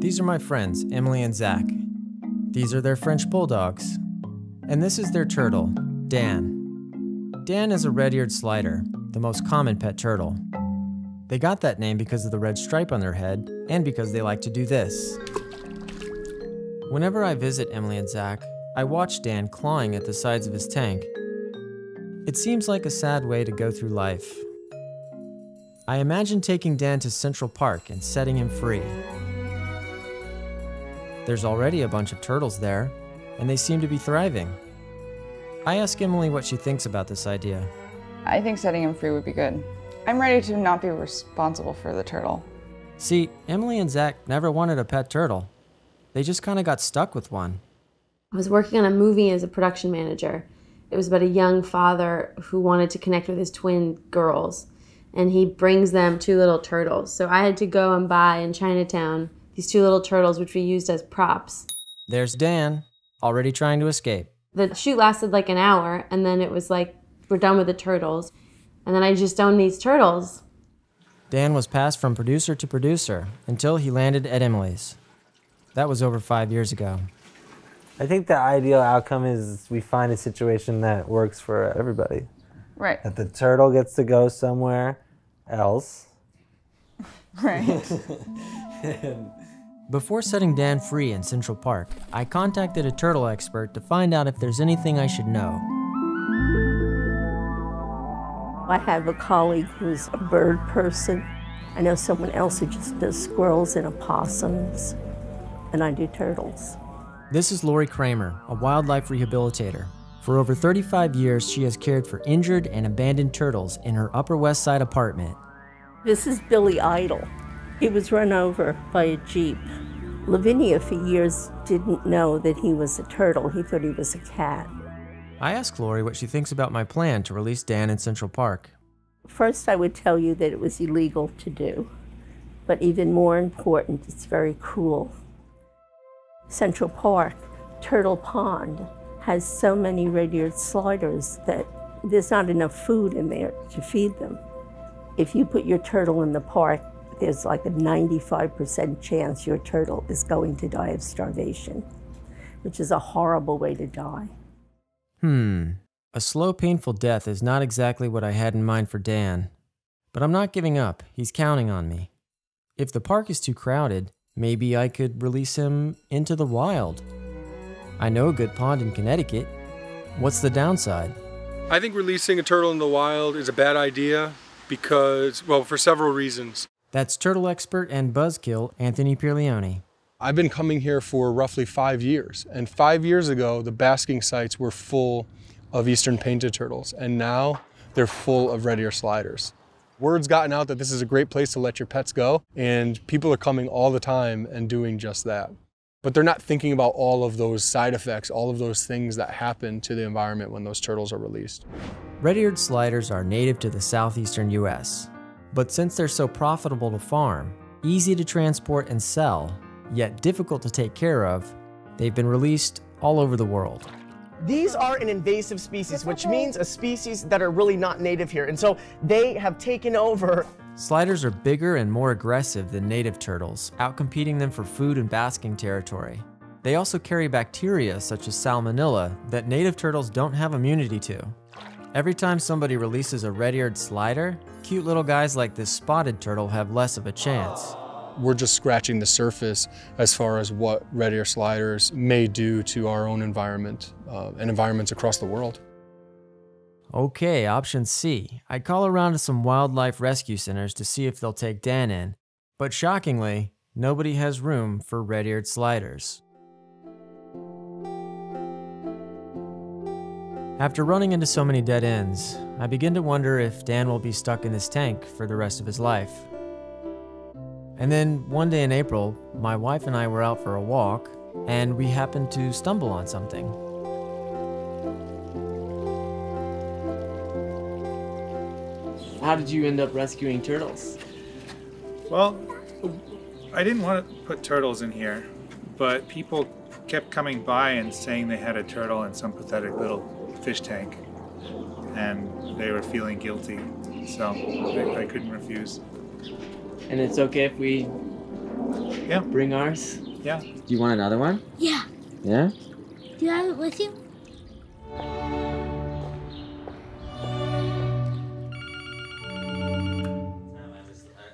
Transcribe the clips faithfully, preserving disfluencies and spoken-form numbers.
These are my friends, Emily and Zach. These are their French bulldogs. And this is their turtle, Dan. Dan is a red-eared slider, the most common pet turtle. They got that name because of the red stripe on their head and because they like to do this. Whenever I visit Emily and Zach, I watch Dan clawing at the sides of his tank. It seems like a sad way to go through life. I imagine taking Dan to Central Park and setting him free. There's already a bunch of turtles there, and they seem to be thriving. I ask Emily what she thinks about this idea. I think setting him free would be good. I'm ready to not be responsible for the turtle. See, Emily and Zach never wanted a pet turtle. They just kind of got stuck with one. I was working on a movie as a production manager. It was about a young father who wanted to connect with his twin girls, and he brings them two little turtles. So I had to go and buy in Chinatown these two little turtles, which we used as props. There's Dan, already trying to escape. The shoot lasted like an hour, and then it was like, we're done with the turtles. And then I just owned these turtles. Dan was passed from producer to producer until he landed at Emily's. That was over five years ago. I think the ideal outcome is we find a situation that works for everybody. Right. That the turtle gets to go somewhere else. Right. Before setting Dan free in Central Park, I contacted a turtle expert to find out if there's anything I should know. I have a colleague who's a bird person. I know someone else who just does squirrels and opossums, and I do turtles. This is Lori Kramer, a wildlife rehabilitator. For over thirty-five years, she has cared for injured and abandoned turtles in her Upper West Side apartment. This is Billy Idle. He was run over by a Jeep. Lavinia, for years, didn't know that he was a turtle. He thought he was a cat. I asked Lori what she thinks about my plan to release Dan in Central Park. First, I would tell you that it was illegal to do, but even more important, it's very cruel. Central Park, Turtle Pond, has so many red-eared sliders that there's not enough food in there to feed them. If you put your turtle in the park, there's like a ninety-five percent chance your turtle is going to die of starvation, which is a horrible way to die. Hmm. A slow, painful death is not exactly what I had in mind for Dan. But I'm not giving up. He's counting on me. If the park is too crowded, maybe I could release him into the wild. I know a good pond in Connecticut. What's the downside? I think releasing a turtle in the wild is a bad idea because, well, for several reasons. That's turtle expert and buzzkill Anthony Pierleoni. I've been coming here for roughly five years, and five years ago, the basking sites were full of eastern painted turtles, and now they're full of red-eared sliders. Word's gotten out that this is a great place to let your pets go, and people are coming all the time and doing just that. But they're not thinking about all of those side effects, all of those things that happen to the environment when those turtles are released. Red-eared sliders are native to the southeastern U S, but since they're so profitable to farm, easy to transport and sell, yet difficult to take care of, they've been released all over the world. These are an invasive species, which means a species that are really not native here, and so they have taken over. Sliders are bigger and more aggressive than native turtles, outcompeting them for food and basking territory. They also carry bacteria such as Salmonella that native turtles don't have immunity to. Every time somebody releases a red-eared slider, cute little guys like this spotted turtle have less of a chance. We're just scratching the surface as far as what red-eared sliders may do to our own environment uh, and environments across the world. Okay, option C. I call around to some wildlife rescue centers to see if they'll take Dan in, but shockingly, nobody has room for red-eared sliders. After running into so many dead ends, I begin to wonder if Dan will be stuck in this tank for the rest of his life. And then one day in April, my wife and I were out for a walk, and we happened to stumble on something. How did you end up rescuing turtles? Well, I didn't want to put turtles in here, but people kept coming by and saying they had a turtle in some pathetic little fish tank, and they were feeling guilty, so I, I couldn't refuse. And it's okay if we Yeah. Bring ours. Yeah. Do you want another one? Yeah. Yeah? Do you have it with you?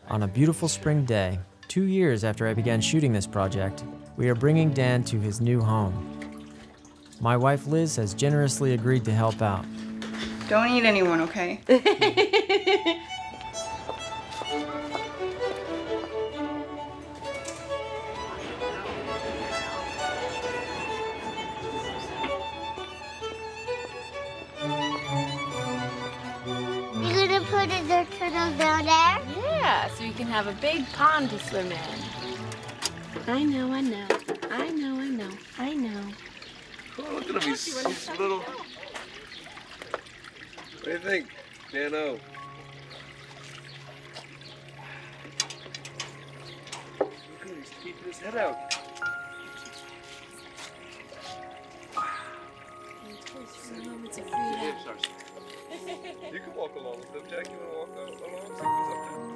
On a beautiful spring day, two years after I began shooting this project, we are bringing Dan to his new home. My wife Liz has generously agreed to help out. Don't eat anyone, okay? You're gonna put a dirt turtle down there? Yeah, so you can have a big pond to swim in. I know, I know, I know, I know, I know. Oh, look at him, he's, he's little. What do you think, Dano? Look at him, he's keeping his head out. You can walk along with them, Jack. You want to walk along?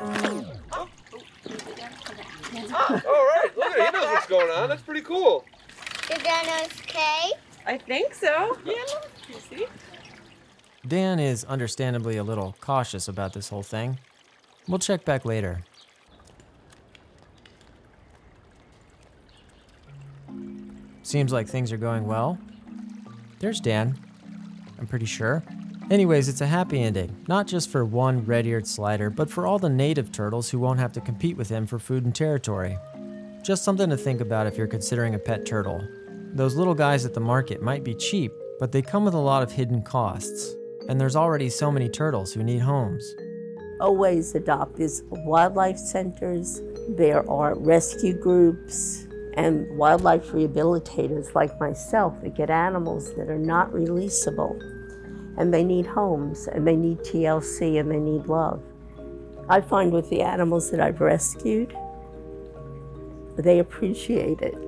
Oh. Oh, all right. Look at it. He knows what's going on. That's pretty cool. Your dad knows Kay? I think so. Yeah, look. You see? Dan is understandably a little cautious about this whole thing. We'll check back later. Seems like things are going well. There's Dan. I'm pretty sure. Anyways, it's a happy ending, not just for one red-eared slider, but for all the native turtles who won't have to compete with him for food and territory. Just something to think about if you're considering a pet turtle. Those little guys at the market might be cheap, but they come with a lot of hidden costs. And there's already so many turtles who need homes. Always adopt. There's wildlife centers, there are rescue groups, and wildlife rehabilitators like myself that get animals that are not releasable. And they need homes, and they need T L C, and they need love. I find with the animals that I've rescued, they appreciate it.